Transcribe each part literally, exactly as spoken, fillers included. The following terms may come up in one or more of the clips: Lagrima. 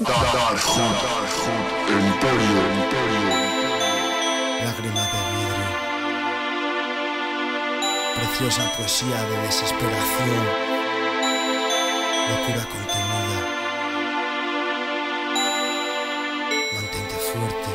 Lágrima de vidrio, preciosa poesía de desesperación, locura contenida. Mantente fuerte.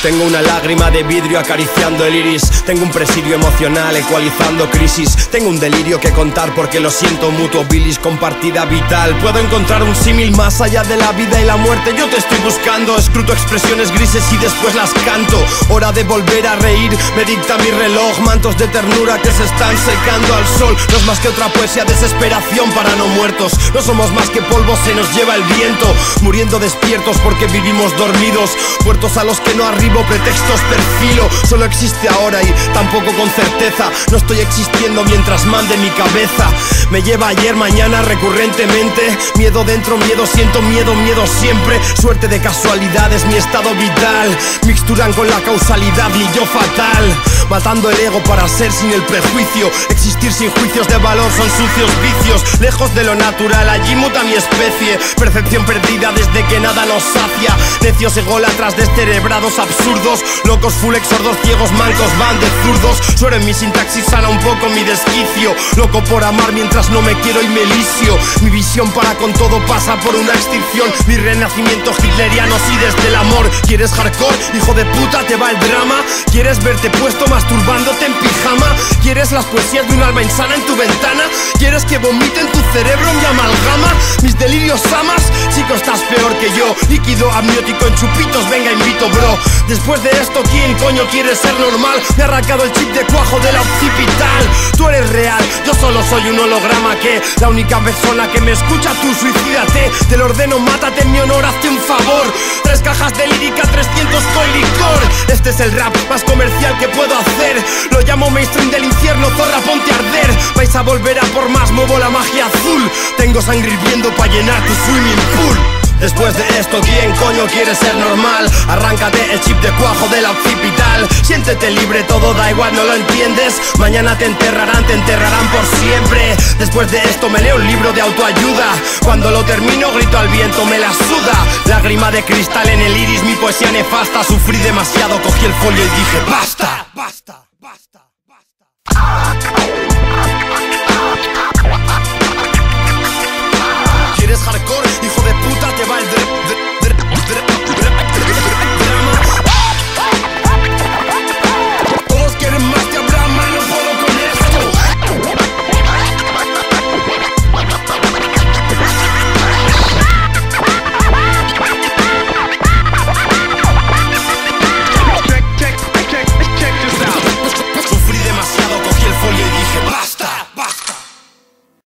Tengo una lágrima de vidrio acariciando el iris. Tengo un presidio emocional ecualizando crisis. Tengo un delirio que contar porque lo siento mutuo. Bilis compartida vital. Puedo encontrar un símil más allá de la vida y la muerte. Yo te estoy buscando. Escruto expresiones grises y después las canto. Hora de volver a reír. Me dicta mi reloj. Mantos de ternura que se están secando al sol. No es más que otra poesía. Desesperación para no muertos. No somos más que polvo. Se nos lleva el viento. Muriendo despiertos porque vivimos dormidos. Muertos a los que no arriba. Pretextos perfilo, solo existe ahora y tampoco con certeza. No estoy existiendo mientras mande mi cabeza. Me lleva ayer, mañana, recurrentemente. Miedo dentro, miedo siento, miedo, miedo siempre. Suerte de casualidades, mi estado vital. Mixturan con la causalidad y yo fatal. Matando el ego para ser sin el prejuicio. Existir sin juicios de valor son sucios vicios. Lejos de lo natural, allí muta mi especie. Percepción perdida desde que nada nos sacia. Necios ególatras, descerebrados, absurdos. Absurdos, locos, fulex, sordos, ciegos, mancos, van de zurdos. Suero en mi sintaxis, sana un poco mi desquicio. Loco por amar mientras no me quiero y me elicio. Mi visión para con todo pasa por una extinción. Mi renacimiento hitleriano sí desde el amor. ¿Quieres hardcore? Hijo de puta, ¿te va el drama? ¿Quieres verte puesto masturbándote en pijama? ¿Quieres las poesías de un alma insana en tu ventana? ¿Quieres que vomiten tu cerebro y amalgama? ¿Mis delirios amas? Chico, estás peor que yo. Líquido amniótico en chupitos, venga invito, bro. Después de esto, ¿quién coño quiere ser normal? Me ha arrancado el chip de cuajo de la occipital. Tú eres real, yo solo soy un holograma que la única persona que me escucha, tú suicídate. Te lo ordeno, mátate en mi honor, hazte un favor. Tres cajas de lírica, trescientos con licor. Este es el rap más comercial que puedo hacer. Lo llamo mainstream del infierno, zorra, ponte a arder. Vais a volver a por más, muevo la magia azul. Tengo sangre hirviendo para llenar tu swimming pool. Después de esto, ¿quién coño quiere ser normal? Arráncate el chip de cuajo de la occipital. Siéntete libre, todo da igual, ¿no lo entiendes? Mañana te enterrarán, te enterrarán por siempre. Después de esto me leo un libro de autoayuda. Cuando lo termino grito al viento, me la suda. Lágrima de cristal en el iris, mi poesía nefasta. Sufrí demasiado, cogí el folio y dije ¡basta! ¡Basta! ¡Basta! ¡Basta!